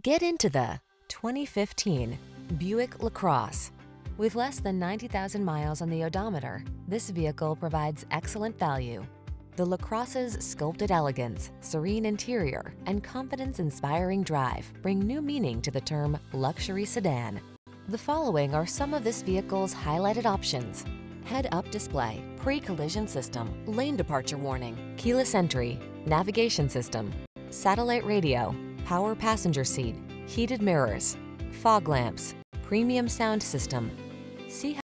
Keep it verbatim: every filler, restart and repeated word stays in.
Get into the twenty fifteen Buick LaCrosse. With less than ninety thousand miles on the odometer, this vehicle provides excellent value. The LaCrosse's sculpted elegance, serene interior, and confidence-inspiring drive bring new meaning to the term luxury sedan. The following are some of this vehicle's highlighted options: head-up display, pre-collision system, lane departure warning, keyless entry, navigation system, satellite radio, power passenger seat, heated mirrors, fog lamps, premium sound system. See how